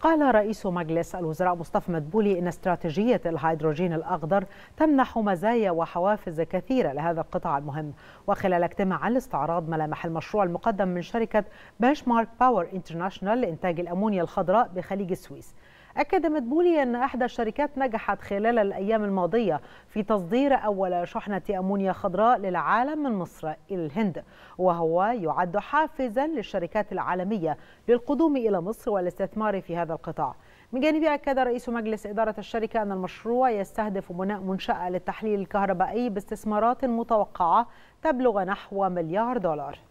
قال رئيس مجلس الوزراء مصطفى مدبولي إن استراتيجية الهيدروجين الأخضر تمنح مزايا وحوافز كثيرة لهذا القطاع المهم. وخلال اجتماع لاستعراض ملامح المشروع المقدم من شركة بنشمارك باور انترناشنال لإنتاج الأمونيا الخضراء بخليج السويس، أكد مدبولي أن إحدى الشركات نجحت خلال الأيام الماضية في تصدير أول شحنة أمونيا خضراء للعالم من مصر إلى الهند، وهو يعد حافزا للشركات العالمية للقدوم إلى مصر والاستثمار في هذا القطاع. من جانبه أكد رئيس مجلس إدارة الشركة أن المشروع يستهدف بناء منشأة للتحليل الكهربائي باستثمارات متوقعة تبلغ نحو $1 مليار.